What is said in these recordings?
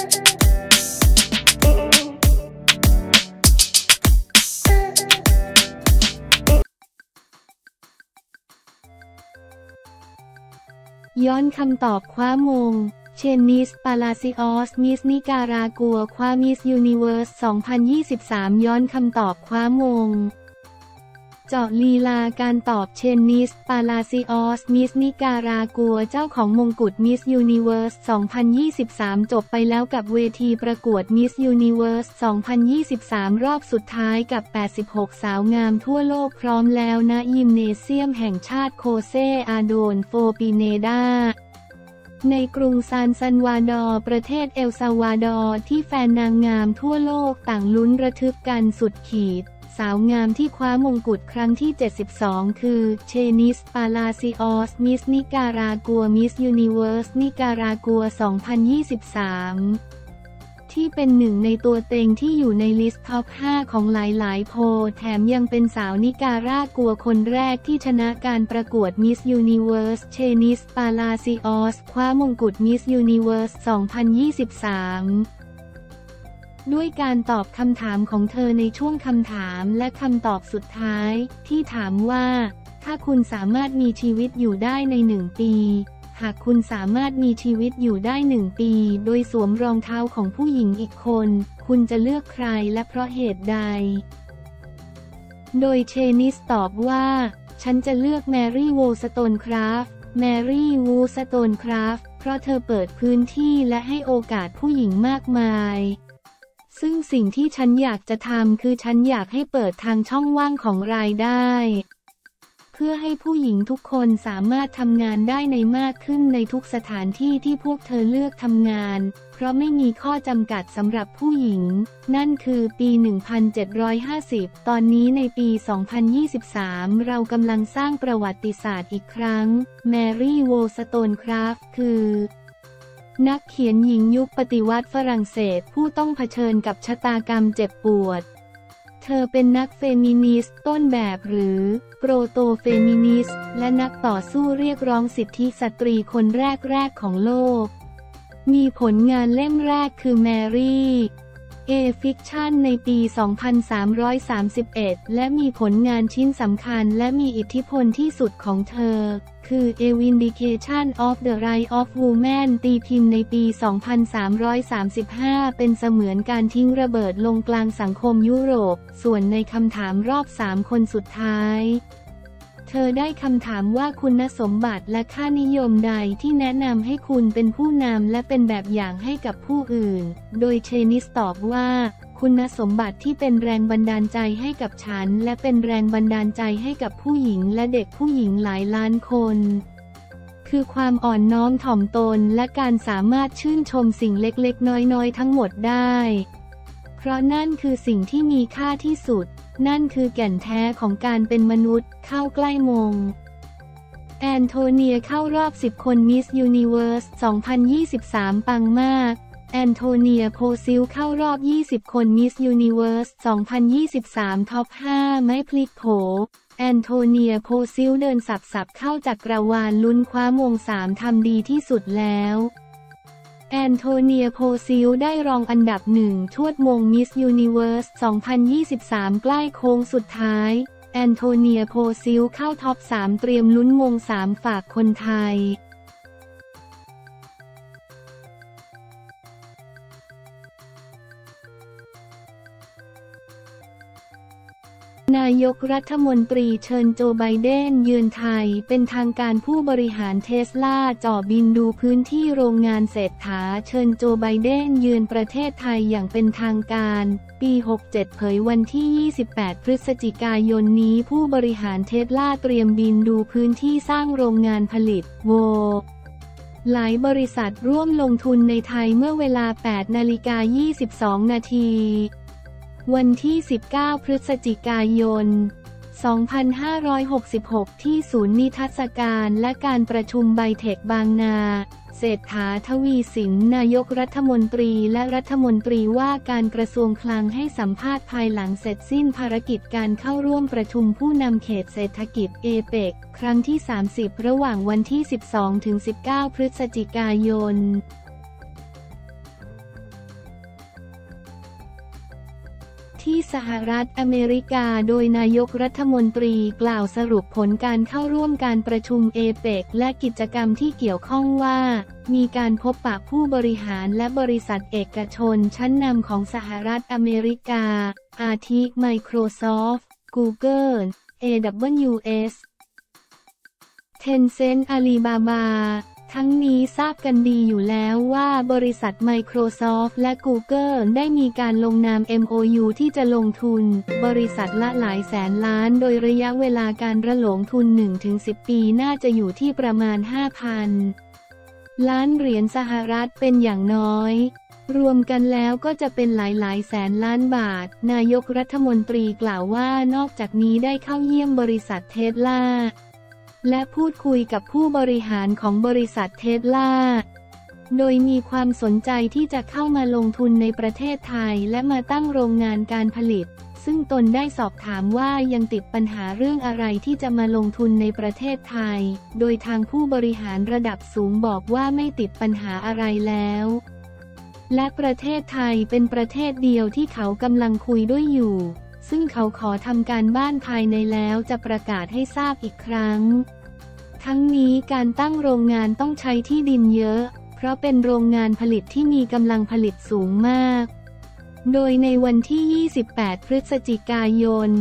ย้อนคำตอบคว้ามงเชนนิส ปาลาซิออส มิส นิการากัว คว้ามิส ยูนิเวิร์ส 2023 ย้อนคำตอบคว้ามงเจาะลีลาการตอบเชนนิส ปาลาซิออส มิส นิการากัว เจ้าของมงกุฎมิส ยูนิเวิร์ส 2023 จบไปแล้วกับเวทีประกวดมิส ยูนิเวิร์ส 2023 รอบสุดท้ายกับ 86 สาวงามทั่วโลกพร้อมแล้วณ ยิมเนเซียมแห่งชาติโคเซ อาโดน โฟปิเนดาในกรุงซานซันวาดอร์ประเทศเอลซัลวาดอร์ที่แฟนนางงามทั่วโลกต่างลุ้นระทึกกันสุดขีดสาวงามที่คว้ามงกุฎครั้งที่ 72 คือเชนิส ปาลาซิออส มิส นิการากัว มิส ยูนิเวิร์ส นิการากัว 2023 ที่เป็นหนึ่งในตัวเต็งที่อยู่ในลิสต์ท็อป 5 ของหลายๆโพลแถมยังเป็นสาวนิการากัวคนแรกที่ชนะการประกวดมิส ยูนิเวิร์ส เชนิส ปาลาซิออส คว้ามงกุฎมิส ยูนิเวิร์ส 2023ด้วยการตอบคำถามของเธอในช่วงคำถามและคำตอบสุดท้ายที่ถามว่าถ้าคุณสามารถมีชีวิตอยู่ได้ใน1 ปีหากคุณสามารถมีชีวิตอยู่ได้1 ปีโดยสวมรองเท้าของผู้หญิงอีกคนคุณจะเลือกใครและเพราะเหตุใดโดยเชนิสตอบว่าฉันจะเลือกแมรี่วูสโตนคราฟต์แมรี่วูสโตนคราฟต์เพราะเธอเปิดพื้นที่และให้โอกาสผู้หญิงมากมายซึ่งสิ่งที่ฉันอยากจะทำคือฉันอยากให้เปิดทางช่องว่างของรายได้เพื่อให้ผู้หญิงทุกคนสามารถทำงานได้ในมากขึ้นในทุกสถานที่ที่พวกเธอเลือกทำงานเพราะไม่มีข้อจำกัดสำหรับผู้หญิงนั่นคือปี 1750 ตอนนี้ในปี 2023 เรากำลังสร้างประวัติศาสตร์อีกครั้งแมรี่ วอลสโตนคราฟต์คือนักเขียนหญิงยุคปฏิวัติฝรั่งเศสผู้ต้องเผชิญกับชะตากรรมเจ็บปวดเธอเป็นนักเฟมินิสต์ต้นแบบหรือโปรโตเฟมินิสต์และนักต่อสู้เรียกร้องสิทธิสตรีคนแรกๆของโลกมีผลงานเล่มแรกคือ Mary A Fiction ในปี 2331 และมีผลงานชิ้นสำคัญและมีอิทธิพลที่สุดของเธอคือ A Vindication of the Rights of Woman ตีพิมพ์ในปี 2335 เป็นเสมือนการทิ้งระเบิดลงกลางสังคมยุโรปส่วนในคำถามรอบ 3 คนสุดท้ายเธอได้คำถามว่าคุณสมบัติและค่านิยมใดที่แนะนำให้คุณเป็นผู้นำและเป็นแบบอย่างให้กับผู้อื่นโดยเชนิสตอบว่าคุณสมบัติที่เป็นแรงบันดาลใจให้กับฉันและเป็นแรงบันดาลใจให้กับผู้หญิงและเด็กผู้หญิงหลายล้านคนคือความอ่อนน้อมถ่อมตนและการสามารถชื่นชมสิ่งเล็กๆน้อยๆทั้งหมดได้เพราะนั่นคือสิ่งที่มีค่าที่สุดนั่นคือแก่นแท้ของการเป็นมนุษย์เข้าใกล้มงแอนโทเนียเข้ารอบ 10 คนมิสยูนิเวิร์ส 2023 ปังมากแอนโทเนีย โพซิลเข้ารอบ 20 คนมิสยูนิเวิร์ส 2023 ท็อป 5 ไม่พลิกโผแอนโทเนีย โพซิลเดินสับเข้าจักรวาลลุ้นคว้ามง 3 ทำดีที่สุดแล้วแอนโทเนีย โพซิลได้รองอันดับ 1 ชวดมงมิสยูนิเวิร์ส 2023 ใกล้โค้งสุดท้ายแอนโทเนีย โพซิลเข้าท็อป 3 เตรียมลุ้นมง 3 ฝากคนไทยนายกรัฐมนตรีเชิญโจไบเดนเยือนไทยเป็นทางการผู้บริหารเทสลาจ่อบินดูพื้นที่โรงงานเศรษฐาเชิญโจไบเดนเยือนประเทศไทยอย่างเป็นทางการปี 67 เผยวันที่ 28 พฤศจิกายนนี้ผู้บริหารเทสลาเตรียมบินดูพื้นที่สร้างโรงงานผลิตหลายบริษัทร่วมลงทุนในไทยเมื่อเวลา 8:22 นาทีวันที่ 19 พฤศจิกายน 2566 ที่ศูนย์นิทรรศการและการประชุมไบเทคบางนาเศรษฐา ทวีสินนายกรัฐมนตรีและรัฐมนตรีว่าการกระทรวงคลังให้สัมภาษณ์ภายหลังเสร็จสิ้นภารกิจการเข้าร่วมประชุมผู้นำเขตเศรษฐกิจเอเปกครั้งที่ 30 ระหว่างวันที่ 12-19 พฤศจิกายน ที่สหรัฐอเมริกาโดยนายกรัฐมนตรีกล่าวสรุปผลการเข้าร่วมการประชุมเอเปกและกิจกรรมที่เกี่ยวข้องว่ามีการพบปะผู้บริหารและบริษัทเอกชนชั้นนำของสหรัฐอเมริกาอาทิ Microsoft, Google, AWS, Tencent, Alibabaทั้งนี้ทราบกันดีอยู่แล้วว่าบริษัท Microsoft และ Google ได้มีการลงนาม MOU ที่จะลงทุนบริษัทละหลายแสนล้านโดยระยะเวลาการระลงทุน 1-10 ปีน่าจะอยู่ที่ประมาณ 5,000 ล้านเหรียญสหรัฐเป็นอย่างน้อยรวมกันแล้วก็จะเป็นหลายๆแสนล้านบาทนายกรัฐมนตรีกล่าวว่านอกจากนี้ได้เข้าเยี่ยมบริษัทเทสลาและพูดคุยกับผู้บริหารของบริษัทเทสลาโดยมีความสนใจที่จะเข้ามาลงทุนในประเทศไทยและมาตั้งโรงงานการผลิตซึ่งตนได้สอบถามว่ายังติดปัญหาเรื่องอะไรที่จะมาลงทุนในประเทศไทยโดยทางผู้บริหารระดับสูงบอกว่าไม่ติดปัญหาอะไรแล้วและประเทศไทยเป็นประเทศเดียวที่เขากำลังคุยด้วยอยู่ซึ่งเขาขอทำการบ้านภายในแล้วจะประกาศให้ทราบอีกครั้งทั้งนี้การตั้งโรงงานต้องใช้ที่ดินเยอะเพราะเป็นโรงงานผลิตที่มีกำลังผลิตสูงมากโดยในวันที่28พฤศจิกายน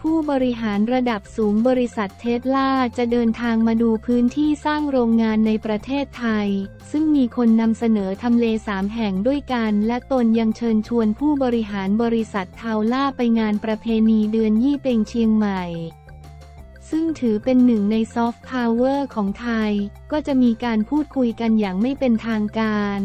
ผู้บริหารระดับสูงบริษัทเทสลาจะเดินทางมาดูพื้นที่สร้างโรงงานในประเทศไทยซึ่งมีคนนำเสนอทำเล3แห่งด้วยกันและตนยังเชิญชวนผู้บริหารบริษัทเทาล่าไปงานประเพณีเดือนยี่เป็งเชียงใหม่ซึ่งถือเป็นหนึ่งในซอฟต์พาวเวอร์ของไทยก็จะมีการพูดคุยกันอย่างไม่เป็นทางการ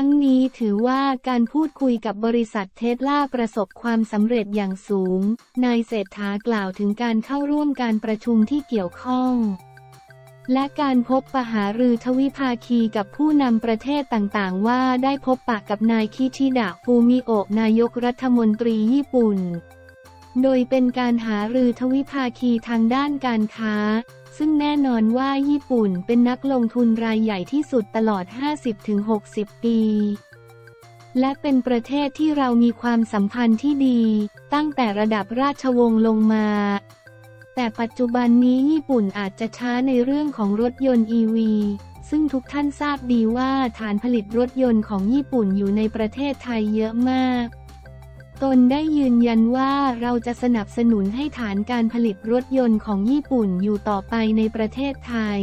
ทั้งนี้ถือว่าการพูดคุยกับบริษัทเทสลาประสบความสำเร็จอย่างสูงนายเศรษฐากล่าวถึงการเข้าร่วมการประชุมที่เกี่ยวข้องและการพบปะหารือทวิภาคีกับผู้นำประเทศต่างๆว่าได้พบปะกับนายคิชิดะฟูมิโอะนายกรัฐมนตรีญี่ปุ่นโดยเป็นการหารือทวิภาคีทางด้านการค้าซึ่งแน่นอนว่าญี่ปุ่นเป็นนักลงทุนรายใหญ่ที่สุดตลอด 50-60 ปีและเป็นประเทศที่เรามีความสัมพันธ์ที่ดีตั้งแต่ระดับราชวงศ์ลงมาแต่ปัจจุบันนี้ญี่ปุ่นอาจจะช้าในเรื่องของรถยนต์ EV ซึ่งทุกท่านทราบดีว่าฐานผลิตรถยนต์ของญี่ปุ่นอยู่ในประเทศไทยเยอะมากตนได้ยืนยันว่าเราจะสนับสนุนให้ฐานการผลิตรถยนต์ของญี่ปุ่นอยู่ต่อไปในประเทศไทย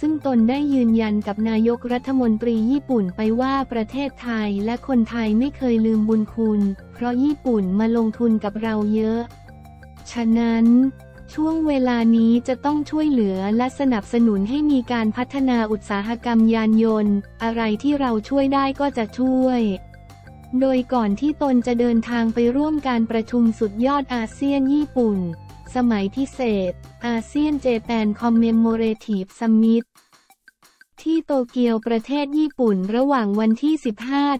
ซึ่งตนได้ยืนยันกับนายกรัฐมนตรีญี่ปุ่นไปว่าประเทศไทยและคนไทยไม่เคยลืมบุญคุณเพราะญี่ปุ่นมาลงทุนกับเราเยอะฉะนั้นช่วงเวลานี้จะต้องช่วยเหลือและสนับสนุนให้มีการพัฒนาอุตสาหกรรมยานยนต์อะไรที่เราช่วยได้ก็จะช่วยโดยก่อนที่ตนจะเดินทางไปร่วมการประชุมสุดยอดอาเซียนญี่ปุ่นสมัยพิเศษอาเซียนเจแปนคอมเมมโมเรทีฟซัมมิตที่โตเกียวประเทศญี่ปุ่นระหว่างวันที่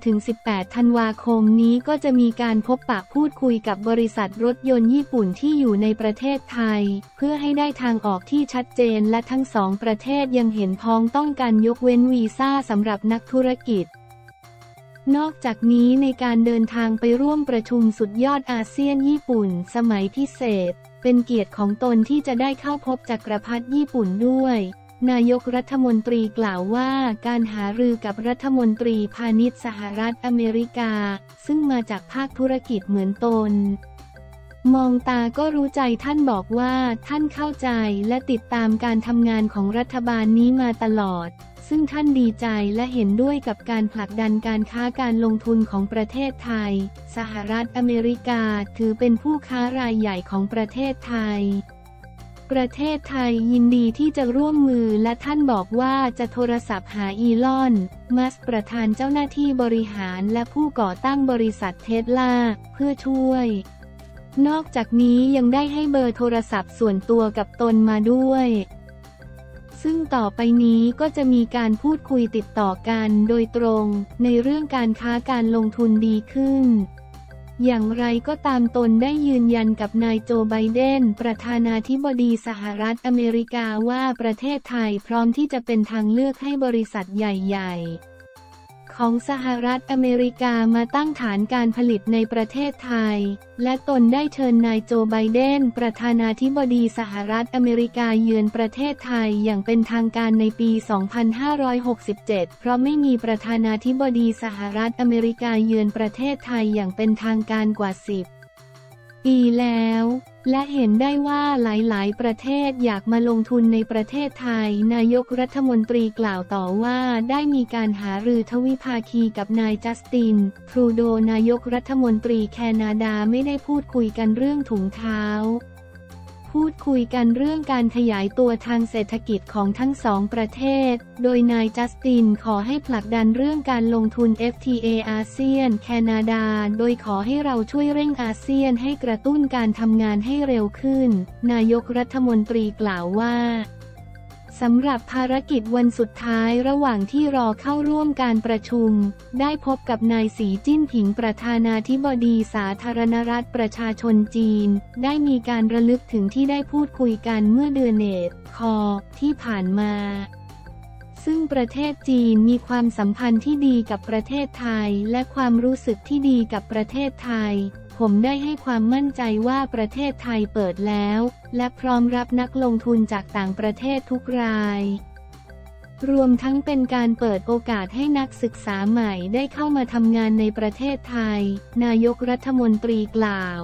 15-18 ธันวาคมนี้ก็จะมีการพบปะพูดคุยกับบริษัทรถยนต์ญี่ปุ่นที่อยู่ในประเทศไทยเพื่อให้ได้ทางออกที่ชัดเจนและทั้งสองประเทศยังเห็นพ้องต้องการยกเว้นวีซ่าสำหรับนักธุรกิจนอกจากนี้ในการเดินทางไปร่วมประชุมสุดยอดอาเซียนญี่ปุ่นสมัยพิเศษเป็นเกียรติของตนที่จะได้เข้าพบจักรพรรดิญี่ปุ่นด้วยนายกรัฐมนตรีกล่าวว่าการหารือกับรัฐมนตรีพาณิชย์สหรัฐอเมริกาซึ่งมาจากภาคธุรกิจเหมือนตนมองตาก็รู้ใจท่านบอกว่าท่านเข้าใจและติดตามการทำงานของรัฐบาลนี้มาตลอดซึ่งท่านดีใจและเห็นด้วยกับการผลักดันการค้าการลงทุนของประเทศไทยสหรัฐอเมริกาถือเป็นผู้ค้ารายใหญ่ของประเทศไทยประเทศไทยยินดีที่จะร่วมมือและท่านบอกว่าจะโทรศัพท์หาอีลอน มัสก์ประธานเจ้าหน้าที่บริหารและผู้ก่อตั้งบริษัทเทสลาเพื่อช่วยนอกจากนี้ยังได้ให้เบอร์โทรศัพท์ส่วนตัวกับตนมาด้วยซึ่งต่อไปนี้ก็จะมีการพูดคุยติดต่อกันโดยตรงในเรื่องการค้าการลงทุนดีขึ้นอย่างไรก็ตามตนได้ยืนยันกับนายโจไบเดนประธานาธิบดีสหรัฐอเมริกาว่าประเทศไทยพร้อมที่จะเป็นทางเลือกให้บริษัทใหญ่ๆข ของสหรัฐอเมริกามาตั้งฐานการผลิตในประเทศไทยและตนได้เชิญนายโจไบเดนประธานาธิบดีสหรัฐอเมริกาเยือนประเทศไทยอย่างเป็นทางการในปี 2567 เพราะไม่มีประธานาธิบดีสหรัฐอเมริกาเยือนประเทศไทยอย่างเป็นทางการกว่า 10 ปีแล้วและเห็นได้ว่าหลายๆประเทศอยากมาลงทุนในประเทศไทยนายกรัฐมนตรีกล่าวต่อว่าได้มีการหารือทวิภาคีกับนายจัสตินทรูโดนายกรัฐมนตรีแคนาดาไม่ได้พูดคุยกันเรื่องถุงเท้าพูดคุยกันเรื่องการขยายตัวทางเศรษฐกิจของทั้งสองประเทศโดยนายจัสตินขอให้ผลักดันเรื่องการลงทุน FTA อาเซียนแคนาดาโดยขอให้เราช่วยเร่งอาเซียนให้กระตุ้นการทำงานให้เร็วขึ้นนายกรัฐมนตรีกล่าวว่าสำหรับภารกิจวันสุดท้ายระหว่างที่รอเข้าร่วมการประชุมได้พบกับนายสีจิ้นผิงประธานาธิบดีสาธารณรัฐประชาชนจีนได้มีการระลึกถึงที่ได้พูดคุยกันเมื่อเดือนเมษายนที่ผ่านมาซึ่งประเทศจีนมีความสัมพันธ์ที่ดีกับประเทศไทยและความรู้สึกที่ดีกับประเทศไทยผมได้ให้ความมั่นใจว่าประเทศไทยเปิดแล้วและพร้อมรับนักลงทุนจากต่างประเทศทุกรายรวมทั้งเป็นการเปิดโอกาสให้นักศึกษาใหม่ได้เข้ามาทำงานในประเทศไทยนายกรัฐมนตรีกล่าว